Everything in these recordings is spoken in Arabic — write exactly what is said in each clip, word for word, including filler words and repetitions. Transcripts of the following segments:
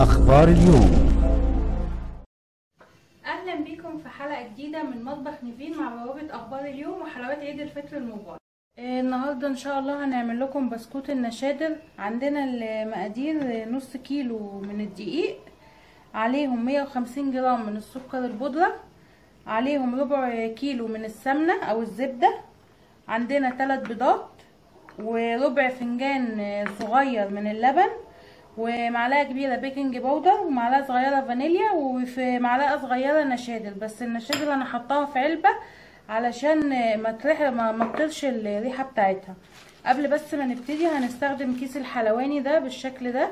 أخبار اليوم. أهلا بكم في حلقة جديدة من مطبخ نيفين مع بوابة أخبار اليوم وحلوات عيد الفطر المبارك. النهاردة إن شاء الله هنعمل لكم بسكوت النشادر. عندنا المقادير نص كيلو من الدقيق، عليهم مية وخمسين جرام من السكر البودرة، عليهم ربع كيلو من السمنة أو الزبدة، عندنا ثلاث بيضات وربع فنجان صغير من اللبن، ومعلقه كبيره بيكنج بودر، ومعلقه صغيره فانيليا، ومعلقه صغيره نشادر. بس النشادر انا حطاها في علبه علشان ما تريح ما تطيرش الريحه بتاعتها. قبل بس ما نبتدي هنستخدم كيس الحلواني ده بالشكل ده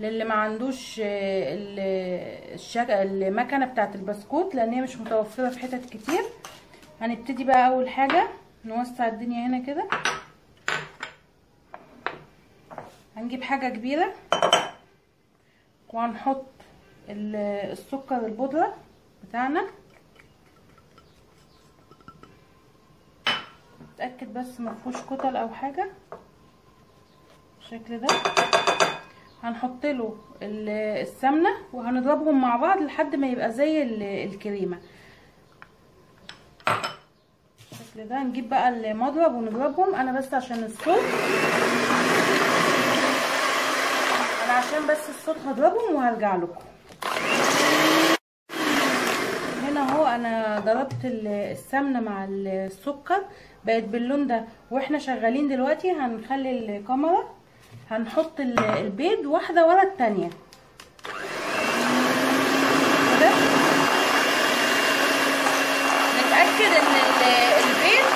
للي ما عندوش المكنه بتاعه البسكوت لان هي مش متوفره في حتت كتير. هنبتدي بقى اول حاجه نوسع الدنيا هنا كده، هنجيب حاجه كبيره وهنحط السكر البودرة بتاعنا. اتأكد بس مفيهوش كتل او حاجة بالشكل ده. هنحط له السمنة وهنضربهم مع بعض لحد ما يبقى زي الكريمة بالشكل ده. هنجيب بقى المضرب ونضربهم، انا بس عشان الصوت عشان بس الصوت هضربهم وهرجع لكم. هنا اهو انا ضربت السمنه مع السكر بقت باللون ده. واحنا شغالين دلوقتي هنخلي الكاميرا، هنحط البيض واحده ورا الثانيه كده، نتاكد ان البيض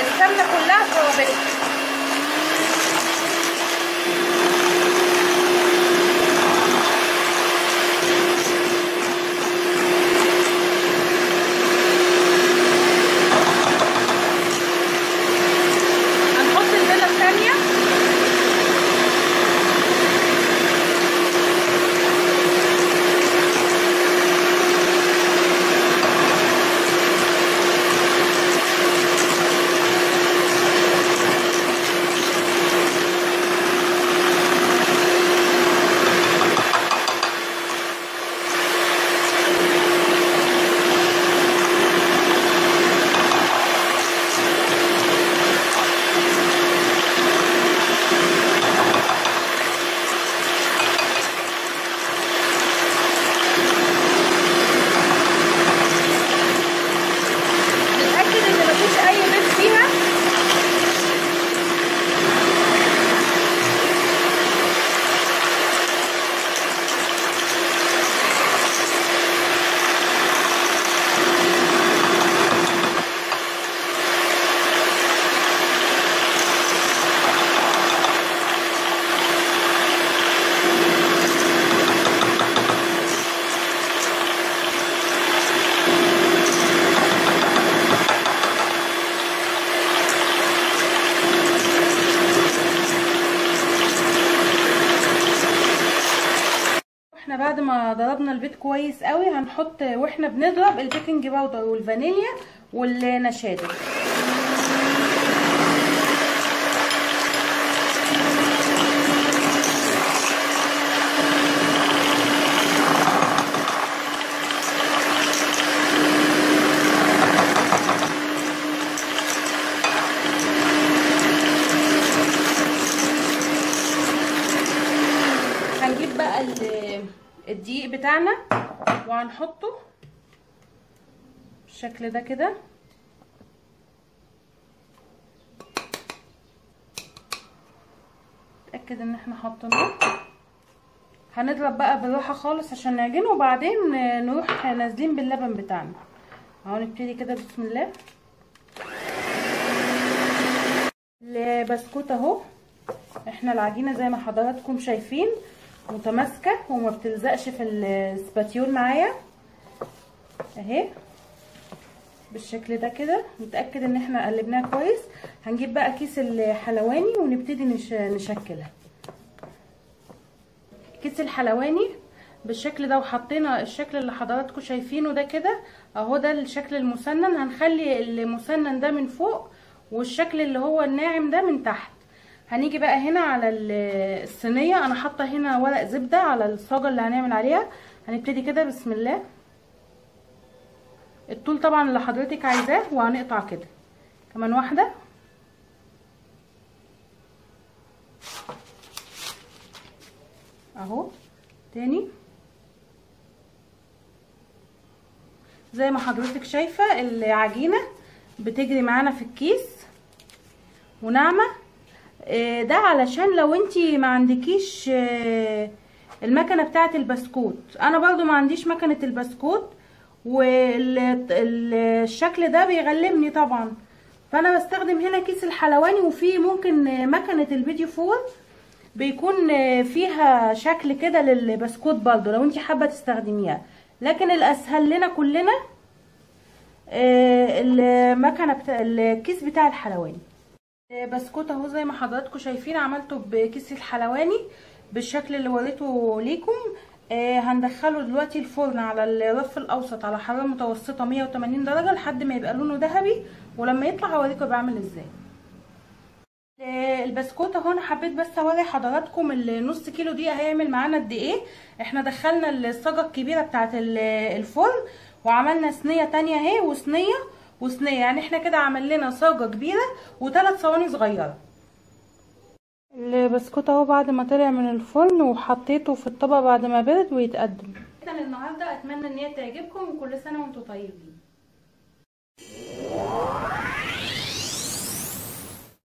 السمنه كلها ضربتها. بعد ما ضربنا البيض كويس قوي هنحط واحنا بنضرب البيكنج باودر والفانيليا والنشادر. هنجيب بقى الدقيق بتاعنا وهنحطه بالشكل ده كده، نتاكد ان احنا حاطينه. هنضرب بقى بالراحه خالص عشان نعجنه، وبعدين نروح نازلين باللبن بتاعنا. اهو نبتدي كده بسم الله. البسكوت اهو، احنا العجينه زي ما حضراتكم شايفين متماسكه وما بتلزقش في السباتيول معايا اهي بالشكل ده كده. نتاكد ان احنا قلبناها كويس. هنجيب بقى كيس الحلواني ونبتدي نش... نشكلها. كيس الحلواني بالشكل ده، وحطينا الشكل اللي حضراتكم شايفينه ده كده اهو، ده الشكل المسنن. هنخلي المسنن ده من فوق والشكل اللي هو الناعم ده من تحت. هنيجي بقى هنا على الصينيه، انا حاطه هنا ورق زبده على الصاجه اللي هنعمل عليها. هنبتدي كده بسم الله، الطول طبعا اللي حضرتك عايزاه، وهنقطع كده كمان واحده. اهو تاني زي ما حضرتك شايفه العجينه بتجري معانا في الكيس وناعمه. ده علشان لو انتي ما عندكيش المكنه بتاعه البسكوت، انا برضو ما عنديش مكنه البسكوت والشكل ده بيغلبني طبعا، فانا بستخدم هنا كيس الحلواني. وفي ممكن مكنه البيديو فور بيكون فيها شكل كده للبسكوت برضو لو انتي حابه تستخدميها، لكن الاسهل لنا كلنا المكنه بتاع الكيس بتاع الحلواني. بسكوت اهو زي ما حضراتكم شايفين عملته بكيس الحلواني بالشكل اللي وريته ليكم. آه هندخله دلوقتي الفرن على الرف الاوسط على حراره متوسطه مية وتمانين درجه لحد ما يبقى لونه ذهبي، ولما يطلع هوريكم بعمل ازاي. آه البسكوت اهو، انا حبيت بس اوري حضراتكم النص كيلو دي هيعمل معانا قد ايه. احنا دخلنا الصاجه الكبيره بتاعه الفرن وعملنا صينيه تانية اهي وصينيه وصينيه، يعني احنا كده عملنا صاجه كبيره وثلاث صواني صغيره. البسكوت اهو بعد ما طلع من الفرن وحطيته في الطبق بعد ما برد ويتقدم. اذا النهارده اتمنى ان هي تعجبكم، وكل سنه وانتم طيبين.